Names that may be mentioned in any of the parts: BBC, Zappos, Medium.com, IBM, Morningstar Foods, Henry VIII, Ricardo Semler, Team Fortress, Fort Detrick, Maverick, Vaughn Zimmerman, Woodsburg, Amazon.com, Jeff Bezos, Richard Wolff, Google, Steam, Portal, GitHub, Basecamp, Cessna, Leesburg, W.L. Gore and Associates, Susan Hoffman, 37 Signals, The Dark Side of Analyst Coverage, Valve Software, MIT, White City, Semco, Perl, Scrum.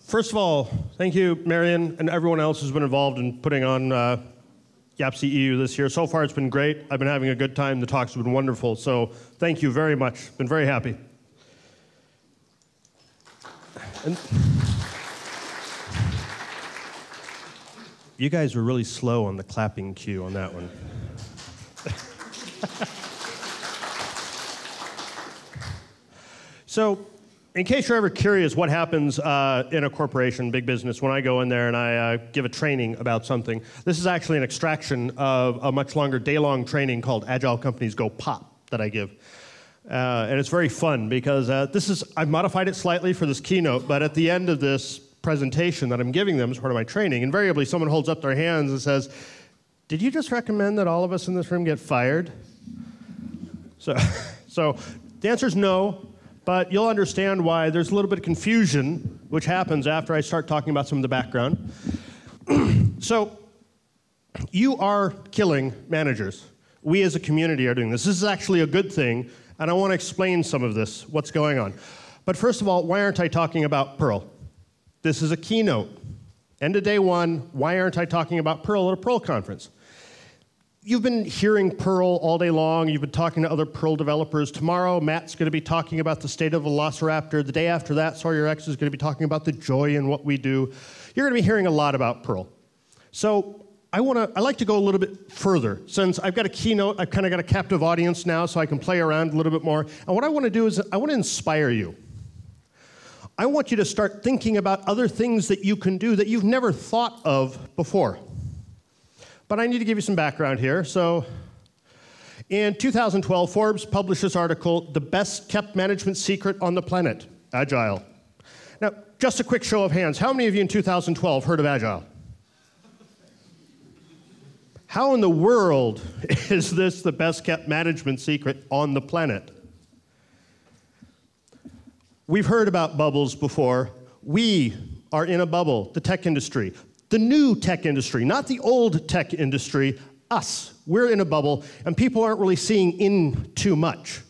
First of all, thank you, Marion, and everyone else who's been involved in putting on YAPC EU this year. So far, it's been great. I've been having a good time. The talks have been wonderful. So thank you very much. Been very happy. And you guys were really slow on the clapping cue on that one. So, in case you're ever curious what happens in a corporation, big business, when I go in there and I give a training about something, this is actually an extraction of a much longer day-long training called Agile Companies Go Pop that I give. And it's very fun because I've modified it slightly for this keynote, but at the end of this presentation that I'm giving them as part of my training, invariably someone holds up their hands and says, "Did you just recommend that all of us in this room get fired?" So the answer is no. But you'll understand why there's a little bit of confusion, which happens after I start talking about some of the background. So, you are killing managers. We as a community are doing this. This is actually a good thing, and I want to explain some of this, what's going on. But first of all, why aren't I talking about Perl? This is a keynote. End of day one, why aren't I talking about Perl at a Perl conference? You've been hearing Perl all day long. You've been talking to other Perl developers. Tomorrow, Matt's going to be talking about the state of Velociraptor. The day after that, Sawyer X is going to be talking about the joy in what we do. You're going to be hearing a lot about Perl. So I like to go a little bit further. Since I've got a keynote, I've kind of got a captive audience now, so I can play around a little bit more. And what I want to do is I want to inspire you. I want you to start thinking about other things that you can do that you've never thought of before. But I need to give you some background here. So in 2012, Forbes published this article, "The Best Kept Management Secret on the Planet, Agile." Now, just a quick show of hands. How many of you in 2012 heard of Agile? How in the world is this the best kept management secret on the planet? We've heard about bubbles before. We are in a bubble, the tech industry. The new tech industry, not the old tech industry, us. We're in a bubble, and people aren't really seeing in too much.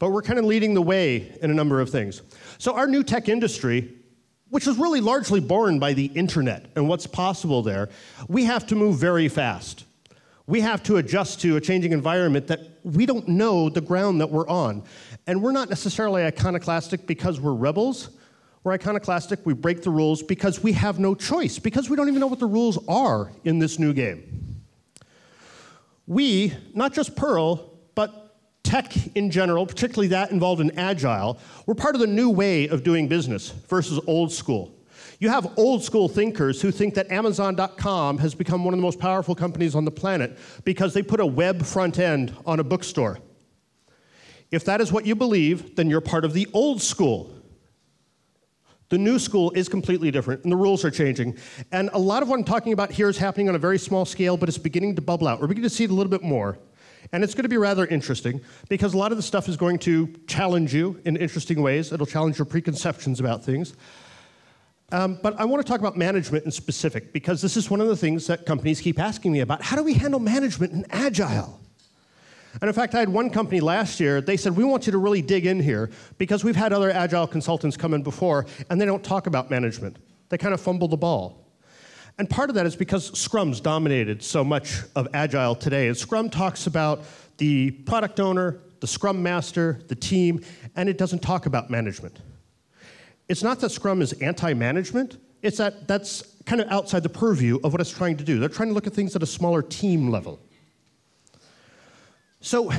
But we're kind of leading the way in a number of things. So our new tech industry, which is really largely born by the internet and what's possible there, we have to move very fast. We have to adjust to a changing environment that we don't know the ground that we're on. And we're not necessarily iconoclastic because we're rebels. We're iconoclastic, we break the rules because we have no choice, because we don't even know what the rules are in this new game. We, not just Perl, but tech in general, particularly that involved in Agile, we're part of the new way of doing business versus old school. You have old school thinkers who think that Amazon.com has become one of the most powerful companies on the planet because they put a web front end on a bookstore. If that is what you believe, then you're part of the old school. The new school is completely different, and the rules are changing. And a lot of what I'm talking about here is happening on a very small scale, but it's beginning to bubble out. We're beginning to see it a little bit more. And it's going to be rather interesting, because a lot of the stuff is going to challenge you in interesting ways. It'll challenge your preconceptions about things. But I want to talk about management in specific, because this is one of the things that companies keep asking me about. How do we handle management in Agile? And in fact, I had one company last year, they said, "We want you to really dig in here because we've had other Agile consultants come in before and they don't talk about management. They kind of fumble the ball." And part of that is because Scrum's dominated so much of Agile today. And Scrum talks about the product owner, the Scrum master, the team, and it doesn't talk about management. It's not that Scrum is anti-management, it's that that's kind of outside the purview of what it's trying to do. They're trying to look at things at a smaller team level. So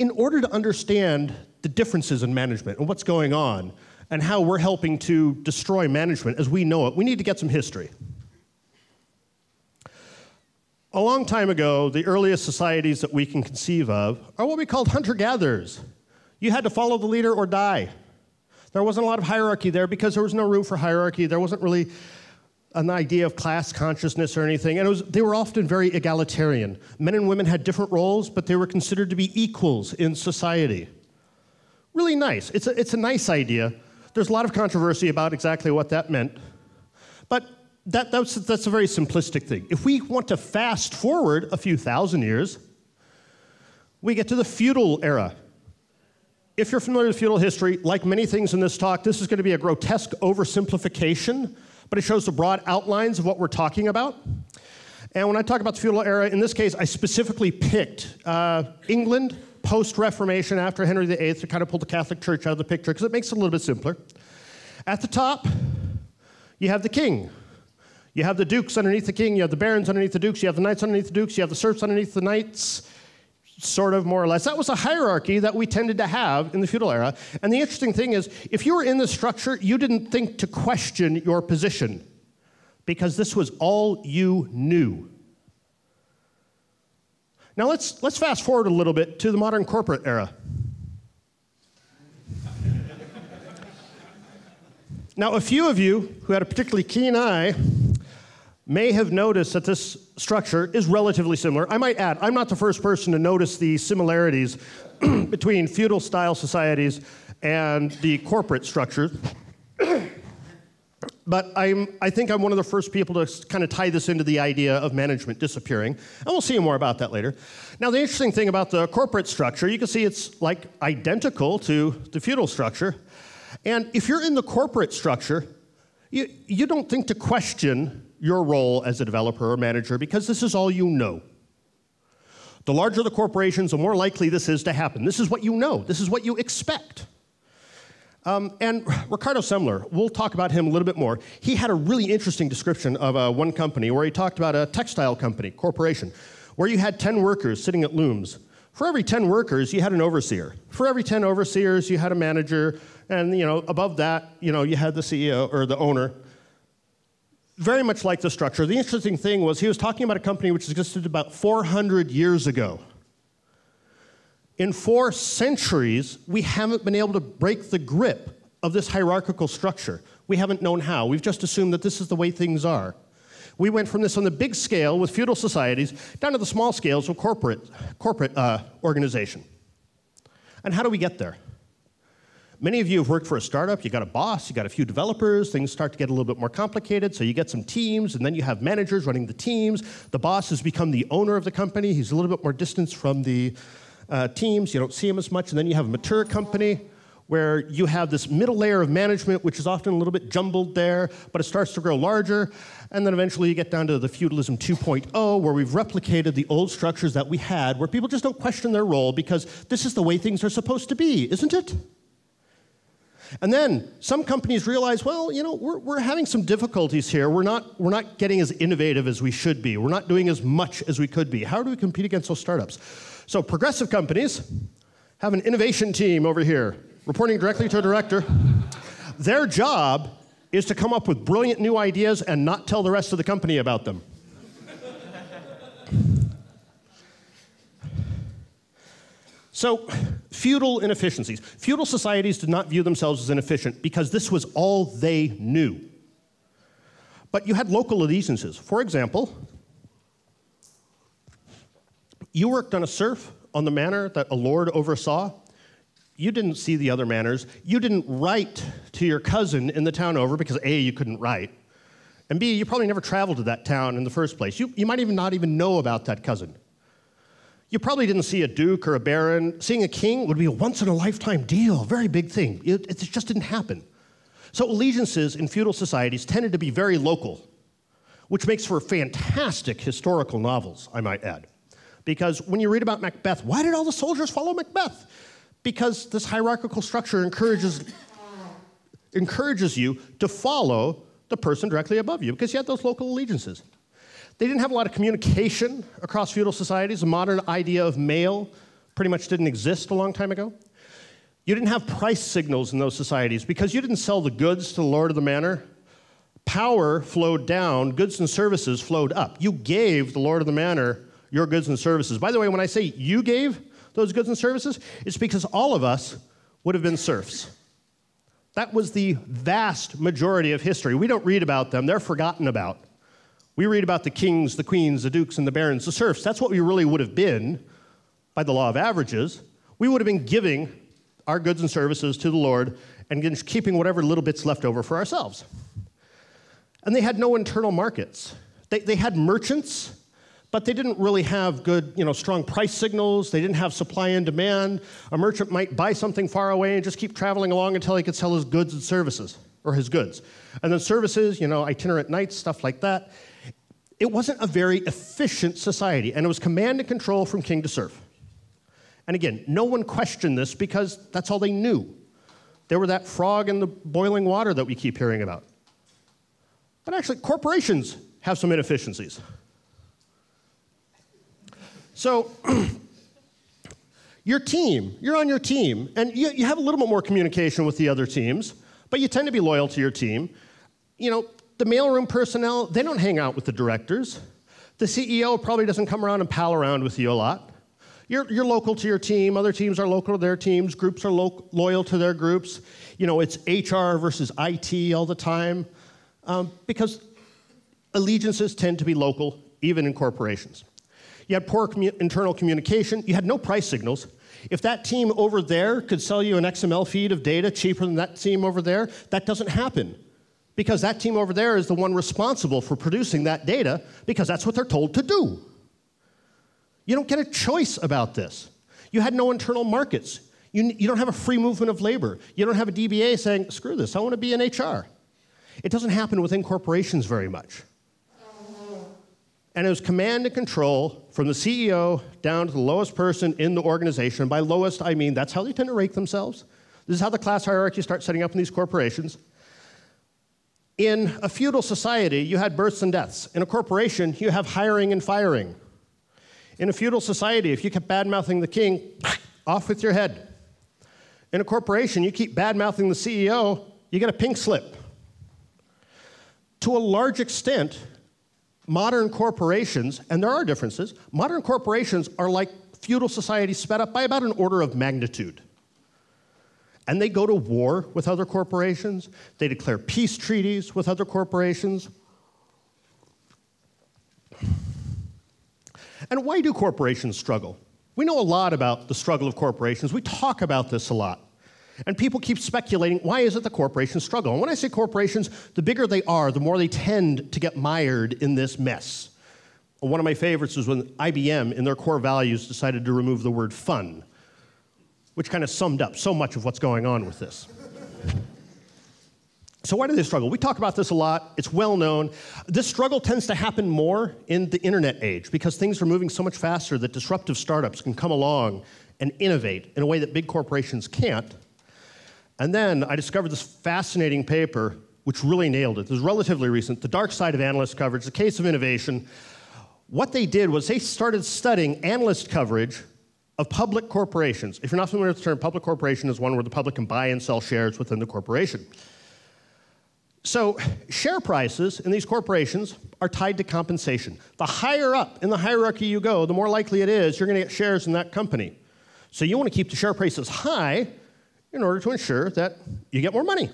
in order to understand the differences in management and what's going on and how we're helping to destroy management as we know it, we need to get some history. A long time ago, the earliest societies that we can conceive of are what we called hunter-gatherers. You had to follow the leader or die. There wasn't a lot of hierarchy there because there was no room for hierarchy. There wasn't really an idea of class consciousness or anything, and they were often very egalitarian. Men and women had different roles, but they were considered to be equals in society. Really nice. It's a nice idea. There's a lot of controversy about exactly what that meant, but that's a very simplistic thing. If we want to fast forward a few thousand years, we get to the feudal era. If you're familiar with feudal history, like many things in this talk, this is going to be a grotesque oversimplification, but it shows the broad outlines of what we're talking about. And when I talk about the feudal era, in this case, I specifically picked England post-Reformation after Henry VIII to kind of pull the Catholic Church out of the picture because it makes it a little bit simpler. At the top, you have the king. You have the dukes underneath the king, you have the barons underneath the dukes, you have the knights underneath the dukes, you have the serfs underneath the knights, sort of, more or less. That was a hierarchy that we tended to have in the feudal era. And the interesting thing is, if you were in this structure, you didn't think to question your position, because this was all you knew. Now let's fast forward a little bit to the modern corporate era. Now, a few of you who had a particularly keen eye may have noticed that this structure is relatively similar. I might add, I'm not the first person to notice the similarities between feudal style societies and the corporate structure. But I think I'm one of the first people to kind of tie this into the idea of management disappearing. And we'll see more about that later. Now, the interesting thing about the corporate structure, you can see it's like identical to the feudal structure. And if you're in the corporate structure, you don't think to question your role as a developer or manager, because this is all you know. The larger the corporations, the more likely this is to happen. This is what you know. This is what you expect. And Ricardo Semler, we'll talk about him a little bit more. He had a really interesting description of one company where he talked about a textile company, corporation, where you had 10 workers sitting at looms. For every 10 workers, you had an overseer. For every 10 overseers, you had a manager, and above that, you had the CEO or the owner. Very much like the structure. The interesting thing was he was talking about a company which existed about 400 years ago. In 4 centuries, we haven't been able to break the grip of this hierarchical structure. We haven't known how. We've just assumed that this is the way things are. We went from this on the big scale with feudal societies down to the small scales of corporate organization. And how do we get there? Many of you have worked for a startup. You got a boss, you got a few developers, things start to get a little bit more complicated, so you get some teams, and then you have managers running the teams. The boss has become the owner of the company. He's a little bit more distant from the teams. You don't see him as much. And then you have a mature company where you have this middle layer of management, which is often a little bit jumbled there, but it starts to grow larger. And then eventually you get down to the feudalism 2.0, where we've replicated the old structures that we had, where people just don't question their role because this is the way things are supposed to be, isn't it? And then some companies realize, well, we're having some difficulties here. We're not getting as innovative as we should be. We're not doing as much as we could be. How do we compete against those startups? So progressive companies have an innovation team over here, reporting directly to a director. Their job is to come up with brilliant new ideas and not tell the rest of the company about them. So, feudal inefficiencies. Feudal societies did not view themselves as inefficient because this was all they knew. But you had local allegiances. For example, you worked on a serf on the manor that a lord oversaw. You didn't see the other manors. You didn't write to your cousin in the town over because A, you couldn't write, and B, you probably never traveled to that town in the first place. You might even not even know about that cousin. You probably didn't see a duke or a baron. Seeing a king would be a once-in-a-lifetime deal, very big thing. It just didn't happen. So allegiances in feudal societies tended to be very local, which makes for fantastic historical novels, I might add. Because when you read about Macbeth, why did all the soldiers follow Macbeth? Because this hierarchical structure encourages you to follow the person directly above you, because you had those local allegiances. They didn't have a lot of communication across feudal societies. The modern idea of mail pretty much didn't exist a long time ago. You didn't have price signals in those societies because you didn't sell the goods to the lord of the manor. Power flowed down, goods and services flowed up. You gave the lord of the manor your goods and services. By the way, when I say you gave those goods and services, it's because all of us would have been serfs. That was the vast majority of history. We don't read about them. They're forgotten about. We read about the kings, the queens, the dukes, and the barons, the serfs. That's what we really would have been by the law of averages. We would have been giving our goods and services to the lord and just keeping whatever little bits left over for ourselves. And they had no internal markets. They had merchants. but they didn't really have good, strong price signals. They didn't have supply and demand. A merchant might buy something far away and just keep traveling along until he could sell his goods and services, or his goods. And then services, itinerant knights, stuff like that. It wasn't a very efficient society, and it was command and control from king to serf. And again, no one questioned this because that's all they knew. They were that frog in the boiling water that we keep hearing about. But actually, corporations have some inefficiencies. So your team, you're on your team, and you have a little bit more communication with the other teams, but you tend to be loyal to your team. The mailroom personnel, they don't hang out with the directors. The CEO probably doesn't come around and pal around with you a lot. You're local to your team. Other teams are local to their teams. Groups are loyal to their groups. It's HR versus IT all the time, because allegiances tend to be local, even in corporations. You had poor internal communication. You had no price signals. If that team over there could sell you an XML feed of data cheaper than that team over there, that doesn't happen, because that team over there is the one responsible for producing that data, because that's what they're told to do. You don't get a choice about this. You had no internal markets. You don't have a free movement of labor. You don't have a DBA saying, screw this, I want to be in HR. It doesn't happen within corporations very much. And it was command and control from the CEO down to the lowest person in the organization. By lowest, I mean that's how they tend to rate themselves. This is how the class hierarchy starts setting up in these corporations. In a feudal society, you had births and deaths. In a corporation, you have hiring and firing. In a feudal society, if you kept bad-mouthing the king, off with your head. In a corporation, you keep bad-mouthing the CEO, you get a pink slip. To a large extent, modern corporations, and there are differences, modern corporations are like feudal society sped up by about an order of magnitude. And they go to war with other corporations. They declare peace treaties with other corporations. And why do corporations struggle? We know a lot about the struggle of corporations. We talk about this a lot. And people keep speculating, why is it the corporations struggle? And when I say corporations, the bigger they are, the more they tend to get mired in this mess. One of my favorites is when IBM, in their core values, decided to remove the word fun, which kind of summed up so much of what's going on with this. So why do they struggle? We talk about this a lot. It's well known. This struggle tends to happen more in the internet age because things are moving so much faster that disruptive startups can come along and innovate in a way that big corporations can't. And then I discovered this fascinating paper which really nailed it. This was relatively recent, The Dark Side of Analyst Coverage, The Case of Innovation. What they did was they started studying analyst coverage of public corporations. If you're not familiar with the term, public corporation is one where the public can buy and sell shares within the corporation. So share prices in these corporations are tied to compensation. The higher up in the hierarchy you go, the more likely it is you're going to get shares in that company. So you want to keep the share prices high in order to ensure that you get more money.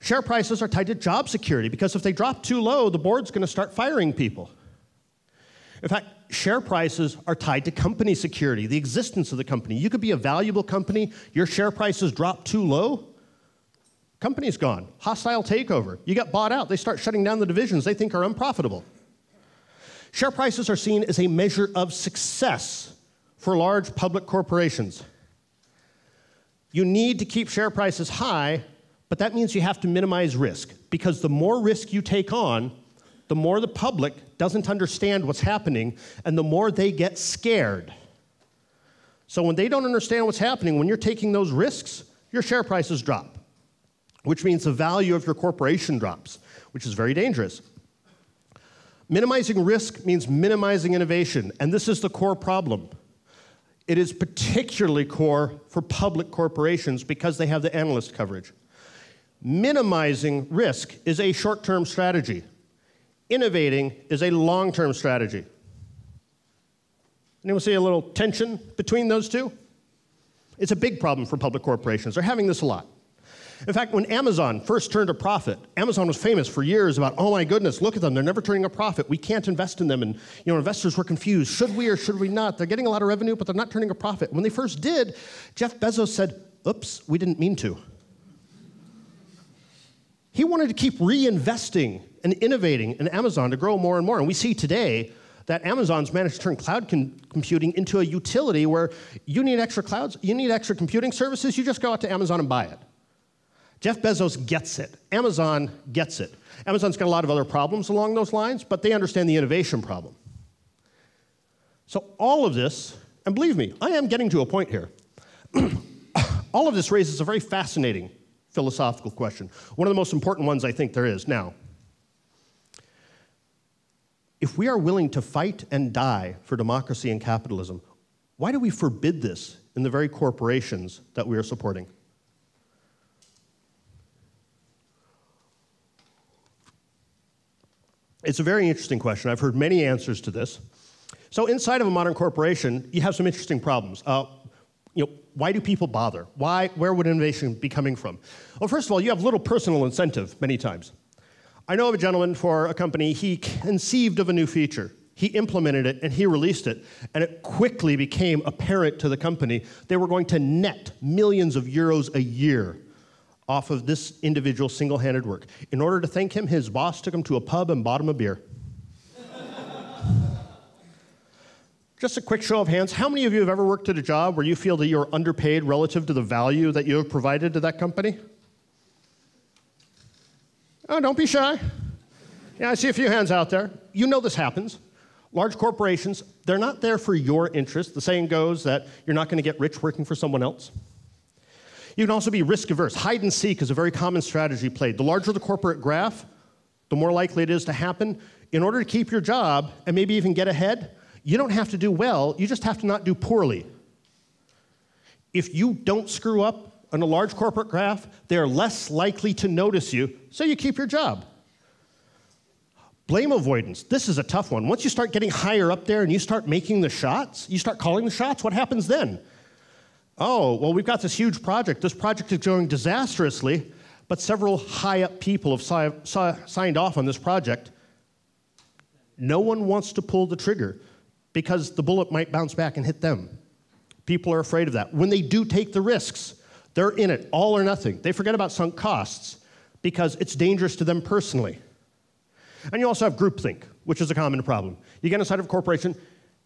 Share prices are tied to job security, because if they drop too low, the board's going to start firing people. In fact, share prices are tied to company security, the existence of the company. You could be a valuable company, your share prices drop too low, company's gone, hostile takeover. You got bought out, they start shutting down the divisions they think are unprofitable. Share prices are seen as a measure of success for large public corporations. You need to keep share prices high, but that means you have to minimize risk, because the more risk you take on, the more the public doesn't understand what's happening, and the more they get scared. So when they don't understand what's happening, when you're taking those risks, your share prices drop, which means the value of your corporation drops, which is very dangerous. Minimizing risk means minimizing innovation, and this is the core problem. It is particularly core for public corporations because they have the analyst coverage. Minimizing risk is a short-term strategy. Innovating is a long-term strategy. Anyone see a little tension between those two? It's a big problem for public corporations. They're having this a lot. In fact, when Amazon first turned a profit, Amazon was famous for years about, oh my goodness, look at them, they're never turning a profit, we can't invest in them, and investors were confused, should we or should we not? They're getting a lot of revenue, but they're not turning a profit. When they first did, Jeff Bezos said, oops, we didn't mean to. He wanted to keep reinvesting and innovating in Amazon to grow more and more, and we see today that Amazon's managed to turn cloud computing into a utility where you need extra clouds, you need extra computing services, you just go out to Amazon and buy it. Jeff Bezos gets it. Amazon gets it. Amazon's got a lot of other problems along those lines, but they understand the innovation problem. So all of this, and believe me, I am getting to a point here. All of this raises a very fascinating philosophical question. One of the most important ones I think there is now. If we are willing to fight and die for democracy and capitalism, why do we forbid this in the very corporations that we are supporting? It's a very interesting question. I've heard many answers to this. So inside of a modern corporation, you have some interesting problems. Why do people bother? Where would innovation be coming from? Well, first of all, you have little personal incentive many times. I know of a gentleman for a company, he conceived of a new feature. He implemented it and he released it, and it quickly became apparent to the company they were going to net millions of euros a year off of this individual single-handed work. In order to thank him, his boss took him to a pub and bought him a beer. Just a quick show of hands, how many of you have ever worked at a job where you feel that you're underpaid relative to the value that you have provided to that company? Oh, don't be shy. Yeah, I see a few hands out there. You know this happens. Large corporations, they're not there for your interest. The saying goes that you're not going to get rich working for someone else. You can also be risk-averse. Hide and seek is a very common strategy played. The larger the corporate graph, the more likely it is to happen. In order to keep your job and maybe even get ahead, you don't have to do well, you just have to not do poorly. If you don't screw up on a large corporate graph, they're less likely to notice you, so you keep your job. Blame avoidance, this is a tough one. Once you start getting higher up there and you start making the shots, you start calling the shots, what happens then? Oh, well, we've got this huge project. This project is going disastrously, but several high-up people have signed off on this project. No one wants to pull the trigger because the bullet might bounce back and hit them. People are afraid of that. When they do take the risks, they're in it, all or nothing. They forget about sunk costs because it's dangerous to them personally. And you also have groupthink, which is a common problem. You get inside of a corporation.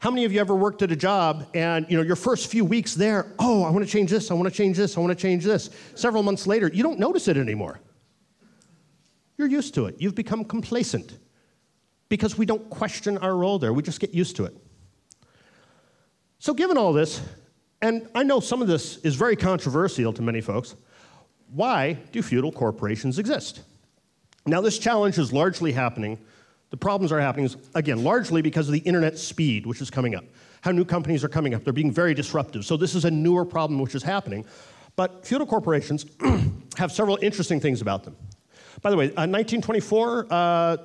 How many of you ever worked at a job and your first few weeks there, oh, I want to change this, I want to change this, I want to change this. Several months later, you don't notice it anymore. You're used to it. You've become complacent because we don't question our role there. We just get used to it. So given all this, and I know some of this is very controversial to many folks, why do feudal corporations exist? Now, this challenge is largely happening. The problems are happening, again, largely because of the internet speed, which is coming up. How new companies are coming up. They're being very disruptive. So this is a newer problem which is happening. But feudal corporations have several interesting things about them. By the way, in 1924,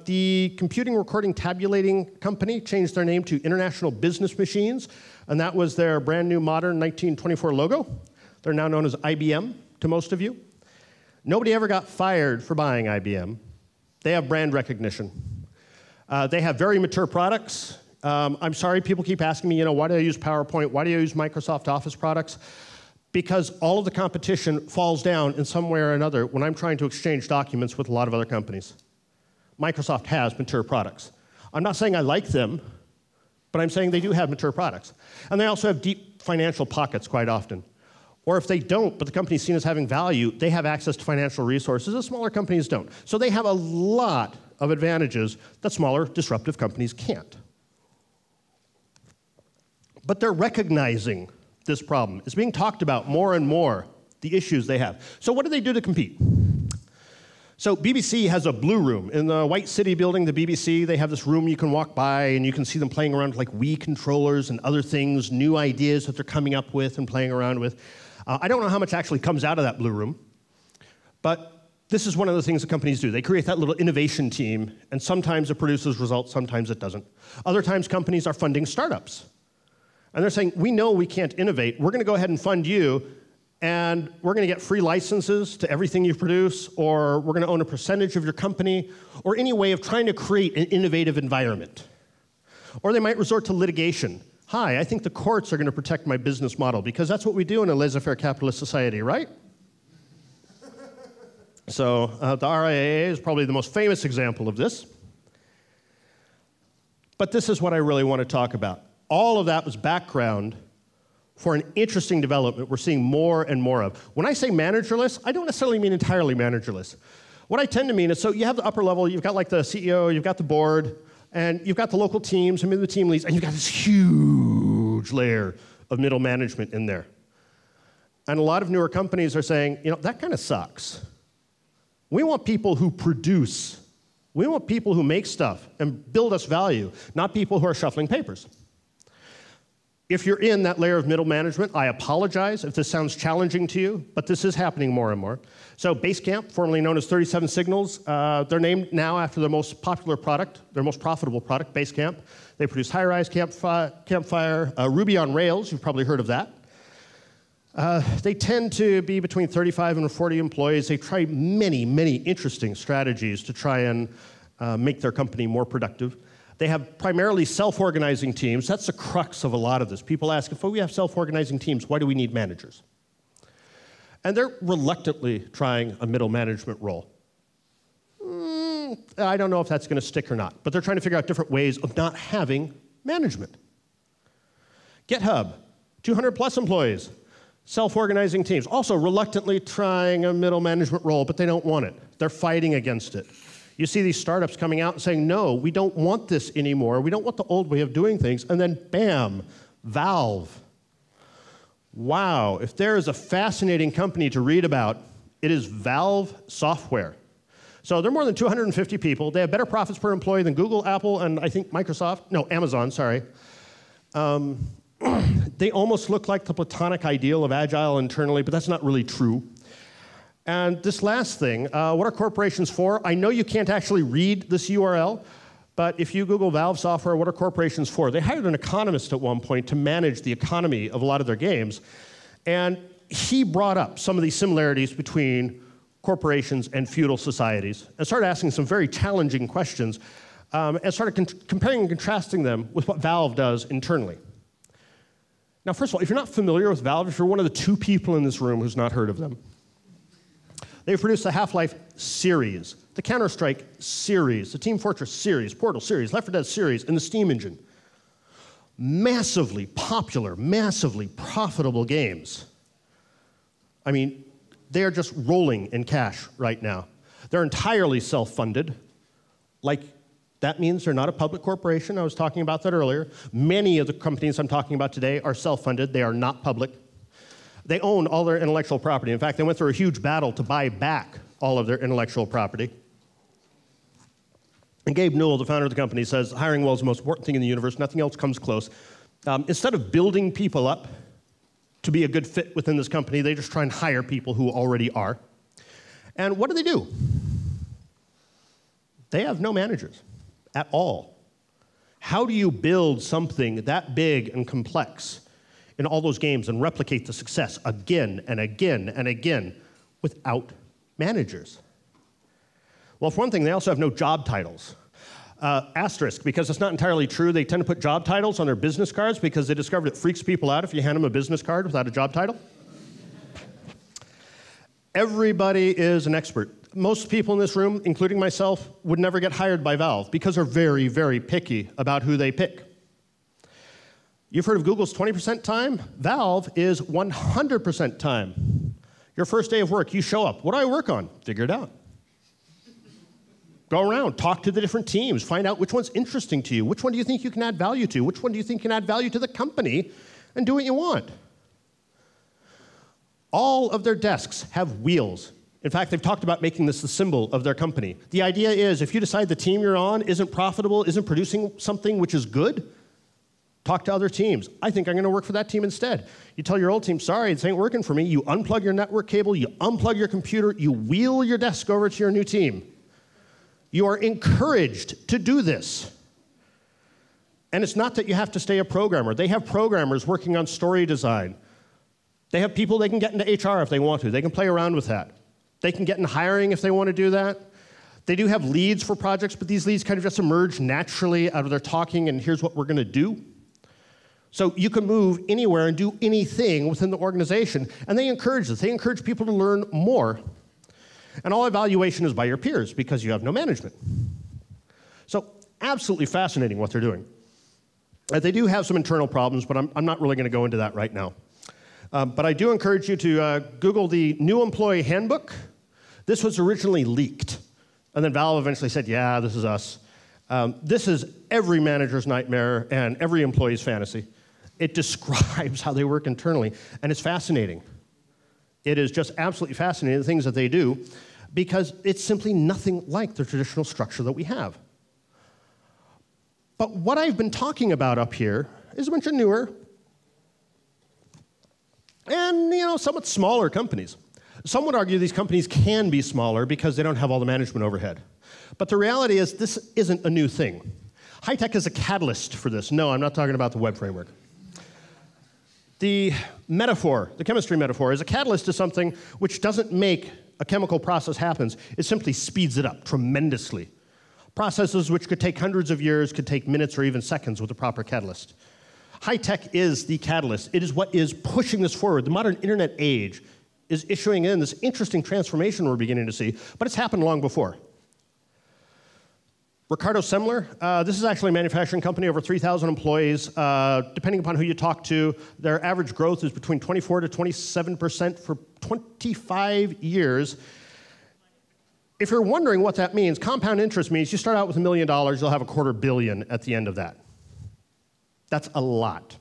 the Computing Recording Tabulating Company changed their name to International Business Machines, and that was their brand new modern 1924 logo. They're now known as IBM to most of you. Nobody ever got fired for buying IBM. They have brand recognition. They have very mature products. I'm sorry, people keep asking me, why do I use PowerPoint? Why do I use Microsoft Office products? Because all of the competition falls down in some way or another when I'm trying to exchange documents with a lot of other companies. Microsoft has mature products. I'm not saying I like them, but I'm saying they do have mature products. And they also have deep financial pockets quite often. Or if they don't, but the company's seen as having value, they have access to financial resources that smaller companies don't. So they have a lot of advantages that smaller disruptive companies can't. But they're recognizing this problem. It's being talked about more and more, the issues they have. So what do they do to compete? So BBC has a blue room. In the White City building, the BBC, they have this room you can walk by and you can see them playing around with like Wii controllers and other things, new ideas that they're coming up with and playing around with. I don't know how much actually comes out of that blue room, but this is one of the things that companies do. They create that little innovation team, and sometimes it produces results, sometimes it doesn't. Other times, companies are funding startups. And they're saying, we know we can't innovate. We're going to go ahead and fund you, and we're going to get free licenses to everything you produce, or we're going to own a percentage of your company, or any way of trying to create an innovative environment. Or they might resort to litigation. Hi, I think the courts are going to protect my business model, because that's what we do in a laissez-faire capitalist society, right? So the RIAA is probably the most famous example of this. But this is what I really want to talk about. All of that was background for an interesting development we're seeing more and more of. When I say managerless, I don't necessarily mean entirely managerless. What I tend to mean is, so you have the upper level, you've got like the CEO, you've got the board, and you've got the local teams, and maybe the team leads, and you've got this huge layer of middle management in there. And a lot of newer companies are saying, you know, that kind of sucks. We want people who produce. We want people who make stuff and build us value, not people who are shuffling papers. If you're in that layer of middle management, I apologize if this sounds challenging to you, but this is happening more and more. So Basecamp, formerly known as 37 Signals, they're named now after their most popular product, their most profitable product, Basecamp. They produce High-Rise, Campfire, Ruby on Rails, you've probably heard of that. They tend to be between 35 and 40 employees. They try many, many interesting strategies to try and make their company more productive. They have primarily self-organizing teams. That's the crux of a lot of this. People ask, if we have self-organizing teams, why do we need managers? And they're reluctantly trying a middle management role. I don't know if that's going to stick or not, but they're trying to figure out different ways of not having management. GitHub, 200 plus employees. Self-organizing teams, also reluctantly trying a middle management role, but they don't want it. They're fighting against it. You see these startups coming out and saying, no, we don't want this anymore. We don't want the old way of doing things. And then, bam, Valve. Wow, if there is a fascinating company to read about, it is Valve Software. So they're more than 250 people. They have better profits per employee than Google, Apple, and I think Microsoft. No, Amazon, sorry. They almost look like the platonic ideal of agile internally, but that's not really true. And this last thing, what are corporations for? I know you can't actually read this URL, but if you Google Valve Software, what are corporations for? They hired an economist at one point to manage the economy of a lot of their games, and he brought up some of these similarities between corporations and feudal societies, and started asking some very challenging questions, and started comparing and contrasting them with what Valve does internally. Now, first of all, if you're not familiar with Valve, if you're one of the two people in this room who's not heard of them, they've produced the Half-Life series, the Counter-Strike series, the Team Fortress series, Portal series, Left 4 Dead series, and the Steam Engine. Massively popular, massively profitable games. I mean, they are just rolling in cash right now. They're entirely self-funded. Like, that means they're not a public corporation. I was talking about that earlier. Many of the companies I'm talking about today are self-funded. They are not public. They own all their intellectual property. In fact, they went through a huge battle to buy back all of their intellectual property. And Gabe Newell, the founder of the company, says, hiring well is the most important thing in the universe. Nothing else comes close. Instead of building people up to be a good fit within this company, they just try and hire people who already are. And what do? They have no managers. At all. How do you build something that big and complex in all those games and replicate the success again and again and again without managers? Well, for one thing, they also have no job titles. Asterisk, because it's not entirely true. They tend to put job titles on their business cards because they discovered it freaks people out if you hand them a business card without a job title. Everybody is an expert. Most people in this room, including myself, would never get hired by Valve because they're very, very picky about who they pick. You've heard of Google's 20% time? Valve is 100% time. Your first day of work, you show up. What do I work on? Figure it out. Go around, talk to the different teams, find out which one's interesting to you, which one do you think you can add value to, which one do you think can add value to the company, and do what you want. All of their desks have wheels. In fact, they've talked about making this the symbol of their company. The idea is, if you decide the team you're on isn't profitable, isn't producing something which is good, talk to other teams. I think I'm going to work for that team instead. You tell your old team, sorry, this ain't working for me. You unplug your network cable, you unplug your computer, you wheel your desk over to your new team. You are encouraged to do this. And it's not that you have to stay a programmer. They have programmers working on story design. They have people they can get into HR if they want to. They can play around with that. They can get in hiring if they want to do that. They do have leads for projects, but these leads kind of just emerge naturally out of their talking and here's what we're going to do. So you can move anywhere and do anything within the organization. And they encourage this. They encourage people to learn more. And all evaluation is by your peers because you have no management. So absolutely fascinating what they're doing. They do have some internal problems, but I'm not really going to go into that right now. But I do encourage you to Google the new employee handbook. This was originally leaked. And then Valve eventually said, yeah, this is us. This is every manager's nightmare and every employee's fantasy. It describes how they work internally, and it's fascinating. It is just absolutely fascinating, the things that they do, because it's simply nothing like the traditional structure that we have. But what I've been talking about up here is a bunch of newer and, somewhat smaller companies. Some would argue these companies can be smaller because they don't have all the management overhead. But the reality is this isn't a new thing. High-tech is a catalyst for this. No, I'm not talking about the web framework. The metaphor, the chemistry metaphor, is a catalyst to something which doesn't make a chemical process happen. It simply speeds it up tremendously. Processes which could take hundreds of years could take minutes or even seconds with a proper catalyst. High-tech is the catalyst. It is what is pushing this forward. The modern internet age is issuing in this interesting transformation we're beginning to see, but it's happened long before. Ricardo Semler, this is actually a manufacturing company, over 3,000 employees. Depending upon who you talk to, their average growth is between 24 to 27% for 25 years. If you're wondering what that means, compound interest means you start out with $1 million, you'll have a $250 million at the end of that. That's a lot.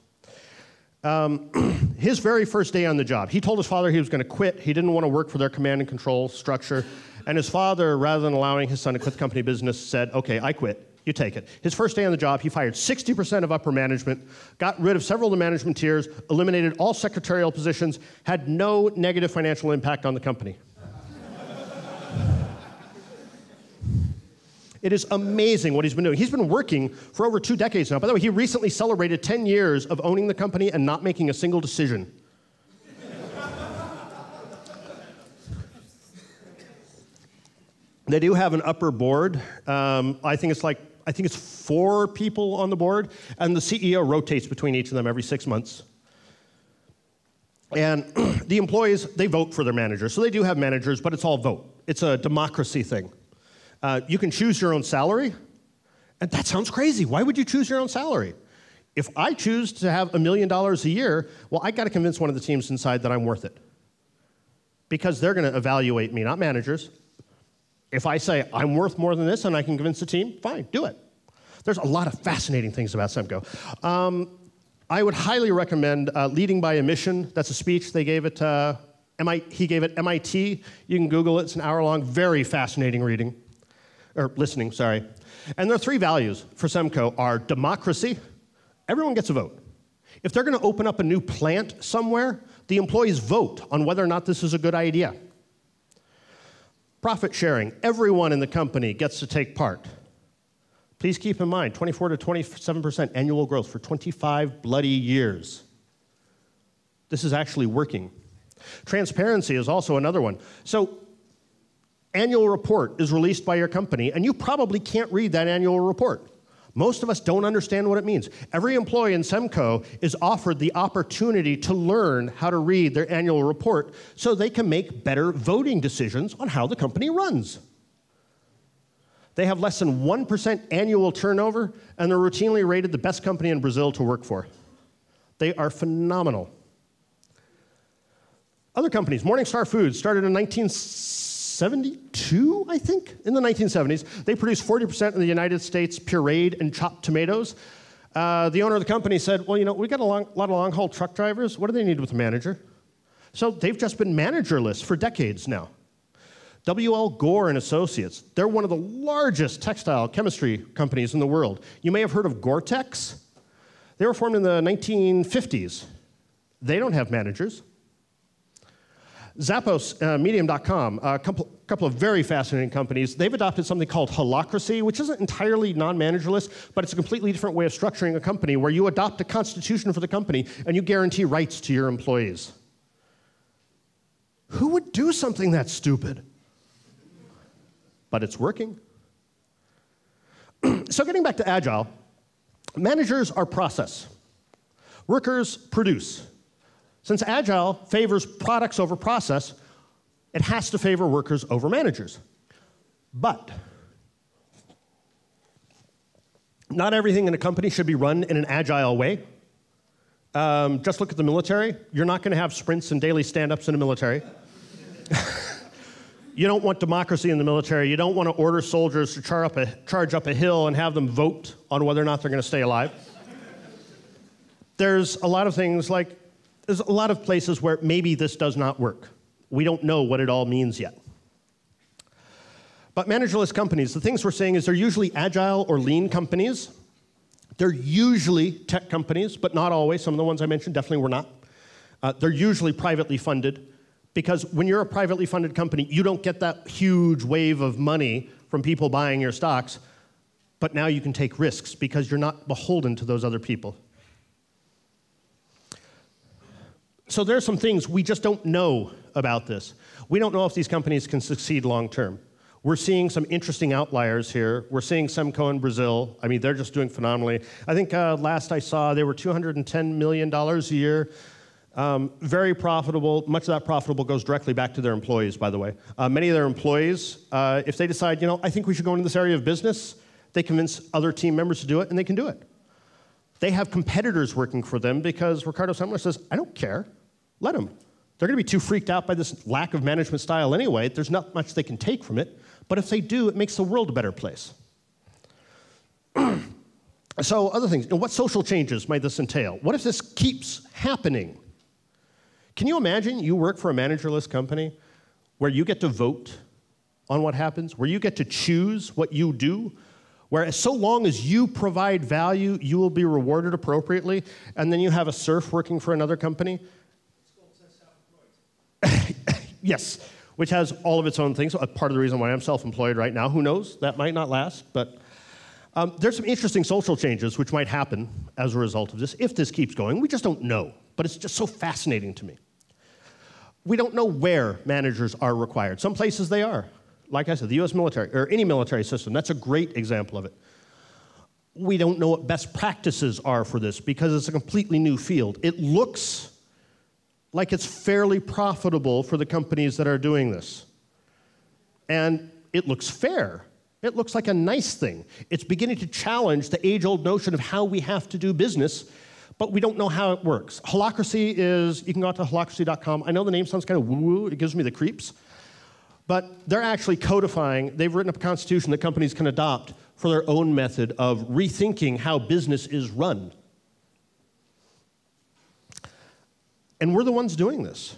His very first day on the job, he told his father he was going to quit. He didn't want to work for their command and control structure. And his father, rather than allowing his son to quit the company business, said, okay, I quit, you take it. His first day on the job, he fired 60% of upper management, got rid of several of the management tiers, eliminated all secretarial positions, had no negative financial impact on the company. It is amazing what he's been doing. He's been working for over 2 decades now. By the way, he recently celebrated 10 years of owning the company and not making a single decision. They do have an upper board. I think it's 4 people on the board, and the CEO rotates between each of them every 6 months. And the employees, they vote for their managers. So they do have managers, but it's all vote. It's a democracy thing. You can choose your own salary, and that sounds crazy. Why would you choose your own salary? If I choose to have $1 million a year, well, I got to convince one of the teams inside that I'm worth it, because they're going to evaluate me, not managers. If I say, I'm worth more than this and I can convince the team, fine, do it. There's a lot of fascinating things about Semco. I would highly recommend Leading by a Mission. That's a speech they gave at, he gave at MIT. You can Google it, it's an hour long, very fascinating reading, or listening, sorry. And their 3 values for Semco are democracy, everyone gets a vote. If they're gonna open up a new plant somewhere, the employees vote on whether or not this is a good idea. Profit sharing, everyone in the company gets to take part. Please keep in mind, 24 to 27% annual growth for 25 bloody years. This is actually working. Transparency is also another one. So, annual report is released by your company, and you probably can't read that annual report. Most of us don't understand what it means. Every employee in Semco is offered the opportunity to learn how to read their annual report so they can make better voting decisions on how the company runs. They have less than 1% annual turnover, and they're routinely rated the best company in Brazil to work for. They are phenomenal. Other companies, Morningstar Foods, started in 1972, I think, in the 1970s. They produced 40% of the United States pureed and chopped tomatoes. The owner of the company said, well, we got a lot of long-haul truck drivers. What do they need with a manager? So they've just been managerless for decades now. W.L. Gore and Associates, they're one of the largest textile chemistry companies in the world. You may have heard of Gore-Tex. They were formed in the 1950s. They don't have managers. Zappos, Medium.com, a couple of very fascinating companies. They've adopted something called Holacracy, which isn't entirely non-managerless, but it's a completely different way of structuring a company where you adopt a constitution for the company and you guarantee rights to your employees. Who would do something that stupid? But it's working. So getting back to Agile, managers are process. Workers produce. Since Agile favors products over process, it has to favor workers over managers. But Not everything in a company should be run in an agile way. Just look at the military. You're not going to have sprints and daily stand-ups in the military. You don't want democracy in the military. You don't want to order soldiers to charge up a hill and have them vote on whether or not they're going to stay alive. There's a lot of things like, there's a lot of places where maybe this does not work. We don't know what it all means yet. But managerless companies, the things we're seeing is they're usually agile or lean companies. They're usually tech companies, but not always. Some of the ones I mentioned definitely were not. They're usually privately funded, because when you're a privately funded company, you don't get that huge wave of money from people buying your stocks, but now you can take risks because you're not beholden to those other people. So there's some things we just don't know about this. We don't know if these companies can succeed long term. We're seeing some interesting outliers here. We're seeing Semco in Brazil. I mean, they're just doing phenomenally. I think last I saw, they were $210 million a year. Very profitable. Much of that profitable goes directly back to their employees, by the way. Many of their employees, if they decide, you know, I think we should go into this area of business, they convince other team members to do it, and they can do it. They have competitors working for them because Ricardo Semler says, I don't care. Let them. They're going to be too freaked out by this lack of management style anyway. There's not much they can take from it. But if they do, it makes the world a better place. So other things. And what social changes might this entail? What if this keeps happening? Can you imagine you work for a managerless company where you get to vote on what happens, where you get to choose what you do, where so long as you provide value, you will be rewarded appropriately, and then you have a serf working for another company? Yes, which has all of its own things. Part of the reason why I'm self-employed right now. Who knows? That might not last. But there's some interesting social changes which might happen as a result of this, if this keeps going. We just don't know. But it's just so fascinating to me. We don't know where managers are required. Some places they are. Like I said, the US military, or any military system, that's a great example of it. We don't know what best practices are for this, because it's a completely new field. It looks like it's fairly profitable for the companies that are doing this. And it looks fair. It looks like a nice thing. It's beginning to challenge the age-old notion of how we have to do business, but we don't know how it works. Holacracy is, you can go out to holacracy.com. I know the name sounds kind of woo-woo. It gives me the creeps. But they're actually codifying. They've written up a constitution that companies can adopt for their own method of rethinking how business is run. And we're the ones doing this.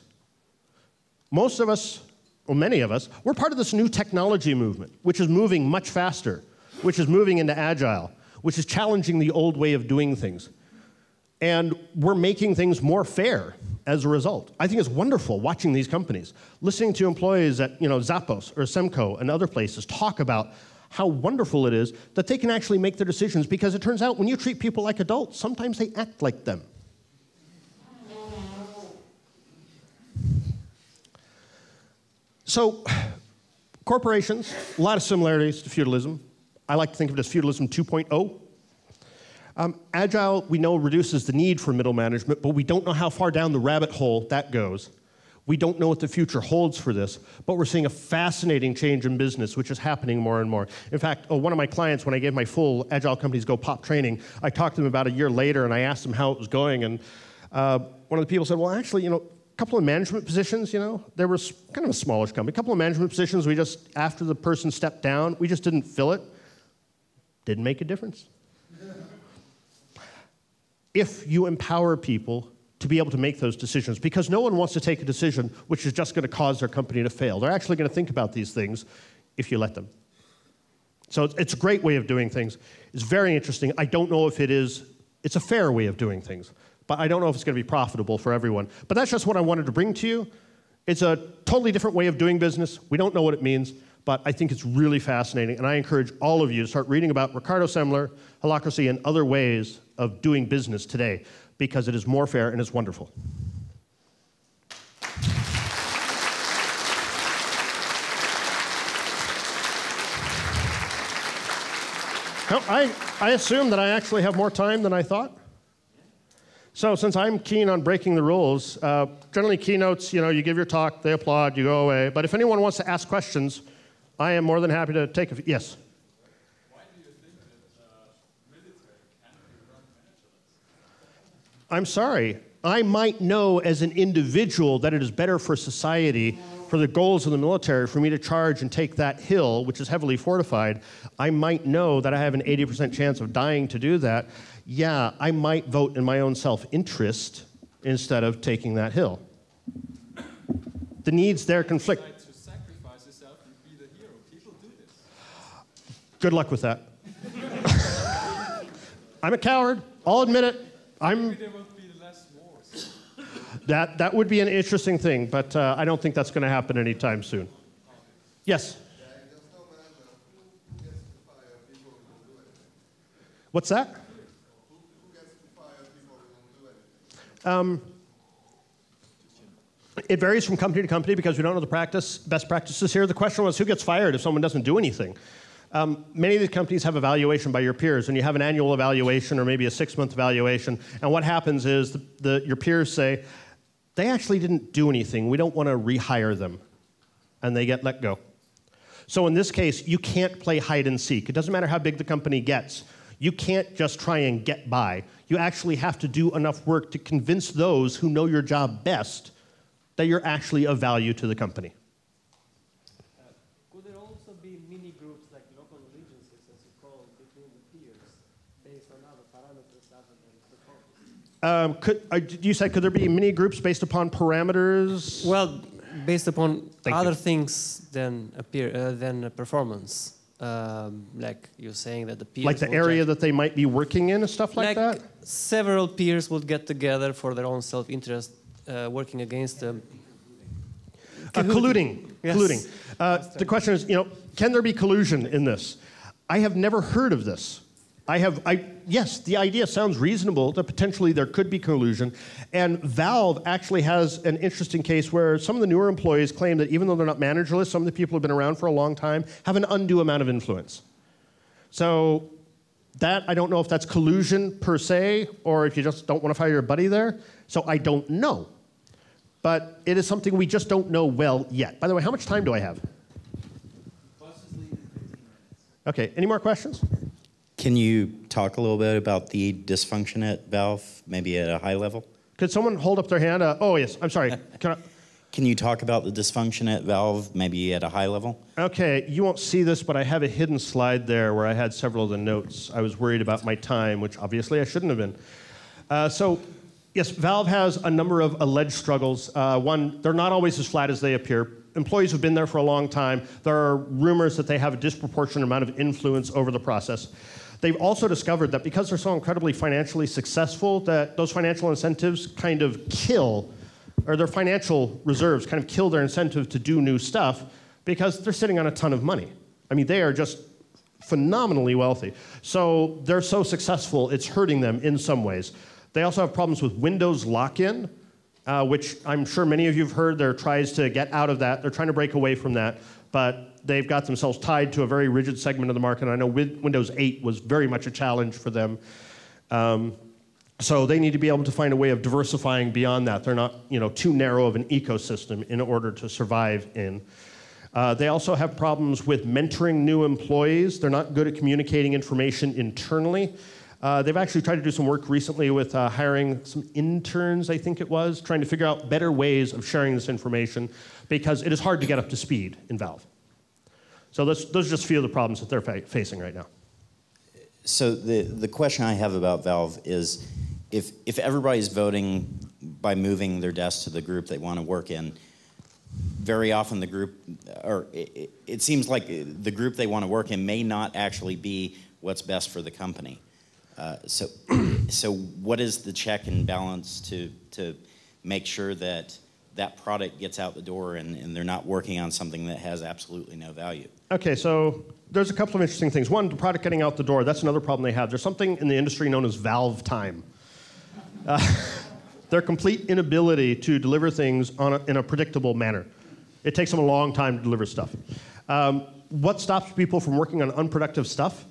Most of us, or many of us, we're part of this new technology movement, which is moving much faster, which is moving into agile, which is challenging the old way of doing things. And we're making things more fair as a result. I think it's wonderful watching these companies, listening to employees at Zappos or Semco and other places talk about how wonderful it is that they can actually make their decisions, because it turns out when you treat people like adults, sometimes they act like them. So, corporations, a lot of similarities to feudalism. I like to think of it as feudalism 2.0. Agile, we know, reduces the need for middle management, but we don't know how far down the rabbit hole that goes. We don't know what the future holds for this, but we're seeing a fascinating change in business, which is happening more and more. In fact, one of my clients, when I gave my full Agile Companies Go Pop training, I talked to them about a year later, and I asked them how it was going, and one of the people said, well, actually, a couple of management positions, there was kind of a smallish company. A couple of management positions, we just, after the person stepped down, we just didn't fill it. Didn't make a difference. If you empower people to be able to make those decisions, because no one wants to take a decision which is just going to cause their company to fail. They're actually going to think about these things if you let them. So it's a great way of doing things. It's very interesting. I don't know if it's a fair way of doing things. But I don't know if it's going to be profitable for everyone. But that's just what I wanted to bring to you. It's a totally different way of doing business. We don't know what it means, but I think it's really fascinating. And I encourage all of you to start reading about Ricardo Semler, Holacracy, and other ways of doing business today, because it is more fair and it's wonderful. Now, I assume that I actually have more time than I thought. So since I'm keen on breaking the rules, generally keynotes, you give your talk, they applaud, you go away. But if anyone wants to ask questions, I am more than happy to take a few. Yes? Why do you think that I'm sorry. I might know as an individual that it is better for society, for the goals of the military, for me to charge and take that hill, which is heavily fortified. I might know that I have an 80% chance of dying to do that. Yeah, I might vote in my own self-interest instead of taking that hill. The needs there conflict. To sacrifice yourself and be the hero. People do this. Good luck with that. I'm a coward. I'll admit it. That would be an interesting thing, but I don't think that's going to happen anytime soon. Yes? What's that? It varies from company to company because we don't know the best practices here. The question was, who gets fired if someone doesn't do anything? Many of these companies have evaluation by your peers, and you have an annual evaluation or maybe a 6-month evaluation, and what happens is your peers say, they actually didn't do anything, we don't want to rehire them, and they get let go. So in this case, you can't play hide and seek. It doesn't matter how big the company gets. You can't just try and get by. You actually have to do enough work to convince those who know your job best that you're actually of value to the company. You said, could there be mini groups based upon parameters? Well, based upon other things than performance. Like you're saying that the peers... Like the area that they might be working in and stuff like that? Several peers would get together for their own self-interest, working against them. Colluding. Yes. Colluding. The question is, you know, can there be collusion in this? I have never heard of this. Yes, the idea sounds reasonable that potentially there could be collusion, and Valve actually has an interesting case where some of the newer employees claim that even though they're not managerless, some of the people who've been around for a long time have an undue amount of influence. So that, I don't know if that's collusion per se, or if you just don't want to fire your buddy there, so I don't know. But it is something we just don't know well yet. By the way, how much time do I have? Okay, any more questions? Can you talk a little bit about the dysfunction at Valve, maybe at a high level? Could someone hold up their hand? Oh, yes, I'm sorry. Can you talk about the dysfunction at Valve, maybe at a high level? Okay, you won't see this, but I have a hidden slide there where I had several of the notes. I was worried about my time, which obviously I shouldn't have been. So, yes, Valve has a number of alleged struggles. One, they're not always as flat as they appear. Employees have been there for a long time. There are rumors that they have a disproportionate amount of influence over the process. They've also discovered that because they're so incredibly financially successful, that those financial incentives kind of kill, or their financial reserves kind of kill their incentive to do new stuff because they're sitting on a ton of money. I mean, they are just phenomenally wealthy. So they're so successful, it's hurting them in some ways. They also have problems with Windows lock-in, which I'm sure many of you have heard. There are tries to get out of that. They're trying to break away from that, but they've got themselves tied to a very rigid segment of the market. I know Windows 8 was very much a challenge for them. So they need to be able to find a way of diversifying beyond that. They're not, you know, too narrow of an ecosystem in order to survive in. They also have problems with mentoring new employees. They're not good at communicating information internally. They've actually tried to do some work recently with hiring some interns, I think it was, trying to figure out better ways of sharing this information because it is hard to get up to speed in Valve. So those are just a few of the problems that they're facing right now. So the question I have about Valve is, if everybody's voting by moving their desk to the group they want to work in, very often the group, or it seems like the group they want to work in may not actually be what's best for the company. So what is the check and balance to make sure that that product gets out the door and they're not working on something that has absolutely no value? Okay, so there's a couple of interesting things. One, the product getting out the door, that's another problem they have. There's something in the industry known as Valve time. Their complete inability to deliver things in a predictable manner. It takes them a long time to deliver stuff. What stops people from working on unproductive stuff?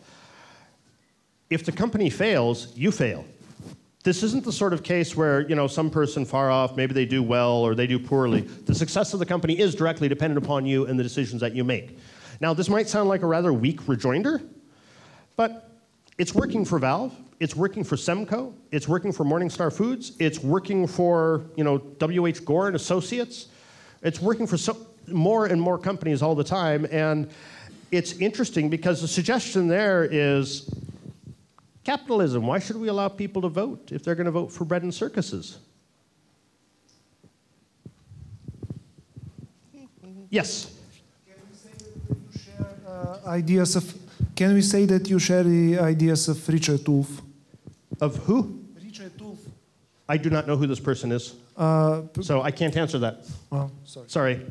If the company fails, you fail. This isn't the sort of case where, you know, some person far off, maybe they do well or they do poorly. The success of the company is directly dependent upon you and the decisions that you make. Now, this might sound like a rather weak rejoinder, but it's working for Valve. It's working for Semco. It's working for Morningstar Foods. It's working for, you know, WH Gore and Associates. It's working for so, more and more companies all the time. And it's interesting because the suggestion there is capitalism. Why should we allow people to vote if they're going to vote for bread and circuses? Yes. Can we say that you share the ideas of Richard Wolff? Of who? Richard Wolff. I do not know who this person is, so I can't answer that. Oh, sorry.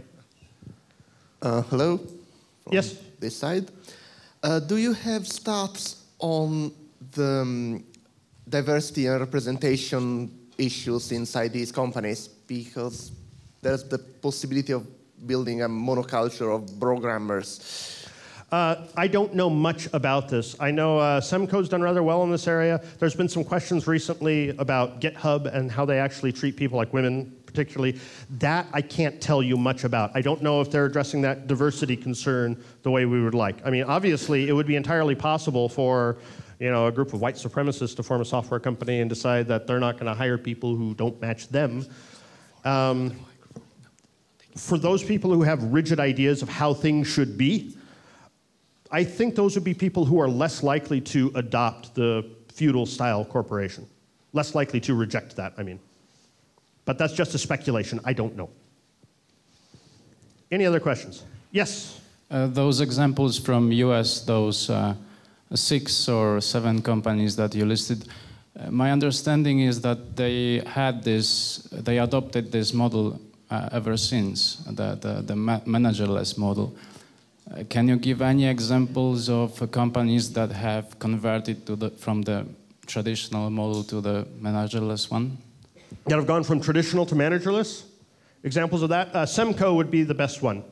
Hello. From yes. This side. Do you have stats on the diversity and representation issues inside these companies? Because there's the possibility of building a monoculture of programmers. I don't know much about this. I know Semco's done rather well in this area. There's been some questions recently about GitHub and how they actually treat people, like women particularly. That I can't tell you much about. I don't know if they're addressing that diversity concern the way we would like. I mean, obviously, it would be entirely possible for, you know, a group of white supremacists to form a software company and decide that they're not going to hire people who don't match them. For those people who have rigid ideas of how things should be, I think those would be people who are less likely to adopt the feudal-style corporation. Less likely to reject that, I mean. But that's just a speculation. I don't know. Any other questions? Yes? Those examples from US, those 6 or 7 companies that you listed, my understanding is that they adopted this model ever since, the managerless model. Can you give any examples of companies that have converted to from the traditional model to the managerless one? That have gone from traditional to managerless? Examples of that? Semco would be the best one.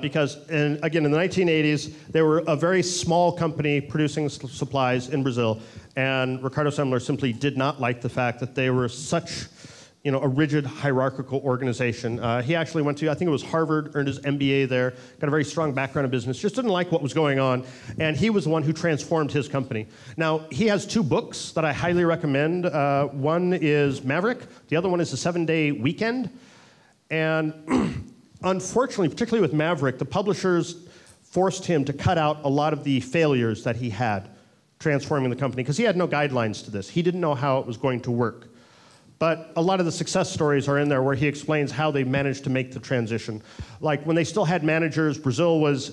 Because, again, in the 1980s, they were a very small company producing supplies in Brazil. And Ricardo Semler simply did not like the fact that they were such, you know, a rigid hierarchical organization. He actually went to, I think it was Harvard, earned his MBA there, got a very strong background in business, just didn't like what was going on, and he was the one who transformed his company. Now, he has 2 books that I highly recommend. One is Maverick, the other one is The 7-Day Weekend, and unfortunately, particularly with Maverick, the publishers forced him to cut out a lot of the failures that he had transforming the company, because he had no guidelines to this. He didn't know how it was going to work. But a lot of the success stories are in there where he explains how they managed to make the transition. Like when they still had managers, Brazil was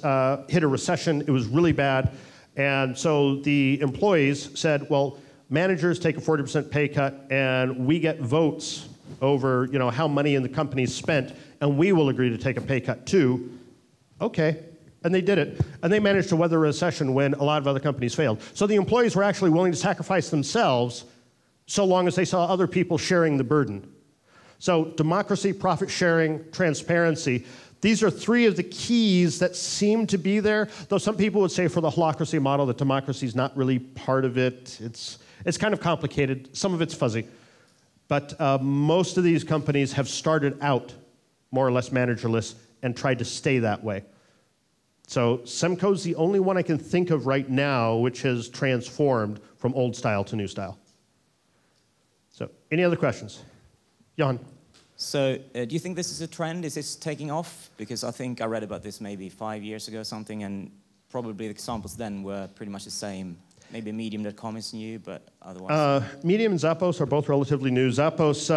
hit a recession, it was really bad. And so the employees said, well, managers take a 40% pay cut and we get votes over, you know, how money in the company's spent and we will agree to take a pay cut too. Okay, and they did it. And they managed to weather a recession when a lot of other companies failed. So the employees were actually willing to sacrifice themselves so long as they saw other people sharing the burden. So democracy, profit sharing, transparency, these are 3 of the keys that seem to be there, though some people would say for the holacracy model that democracy is not really part of it. It's kind of complicated, some of it's fuzzy. But most of these companies have started out more or less managerless and tried to stay that way. So Semco's the only one I can think of right now which has transformed from old style to new style. So, any other questions? Jan? So, do you think this is a trend? Is this taking off? Because I think I read about this maybe 5 years ago or something, and probably the examples then were pretty much the same. Maybe Medium.com is new, but otherwise... Medium and Zappos are both relatively new. Zappos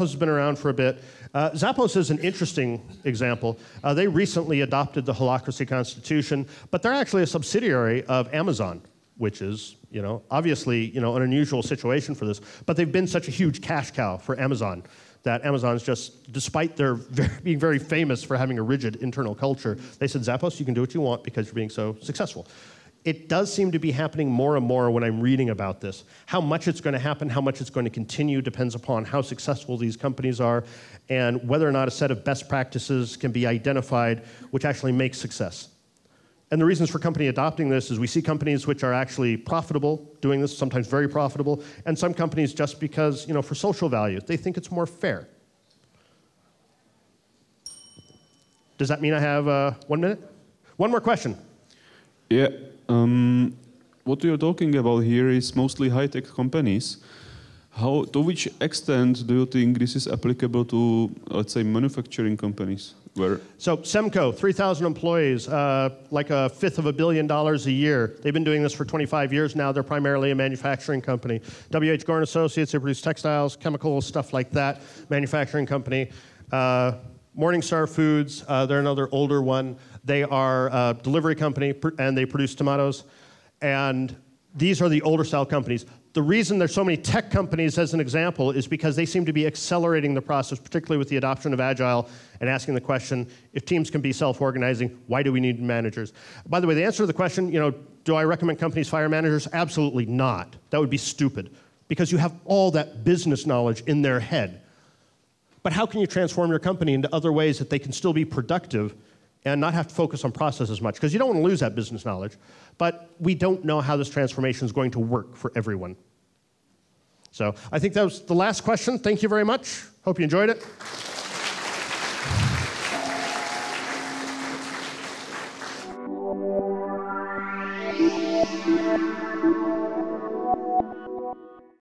has been around for a bit. Zappos is an interesting example. They recently adopted the Holacracy Constitution, but they're actually a subsidiary of Amazon, which is, you know, obviously, you know, an unusual situation for this, but they've been such a huge cash cow for Amazon that Amazon's just, despite their being very famous for having a rigid internal culture, they said, Zappos, you can do what you want because you're being so successful. It does seem to be happening more and more when I'm reading about this. How much it's going to happen, how much it's going to continue depends upon how successful these companies are and whether or not a set of best practices can be identified which actually makes success. And the reasons for company adopting this is we see companies which are actually profitable doing this, sometimes very profitable, and some companies just because, you know, for social value, they think it's more fair. Does that mean I have 1 minute? One more question. Yeah. what you're talking about here is mostly high-tech companies. How, to which extent do you think this is applicable to, let's say, manufacturing companies? Where so Semco, 3,000 employees, like a $1/5 billion a year. They've been doing this for 25 years now. They're primarily a manufacturing company. WH Gore & Associates, they produce textiles, chemicals, stuff like that, manufacturing company. Morningstar Foods, they're another older one. They are a delivery company, and they produce tomatoes. And these are the older style companies. The reason there's so many tech companies, as an example, is because they seem to be accelerating the process, particularly with the adoption of Agile, and asking the question, if teams can be self-organizing, why do we need managers? By the way, the answer to the question, you know, do I recommend companies fire managers? Absolutely not. That would be stupid, because you have all that business knowledge in their head. But how can you transform your company into other ways that they can still be productive and not have to focus on process as much? Because you don't want to lose that business knowledge. But we don't know how this transformation is going to work for everyone. So I think that was the last question. Thank you very much. Hope you enjoyed it.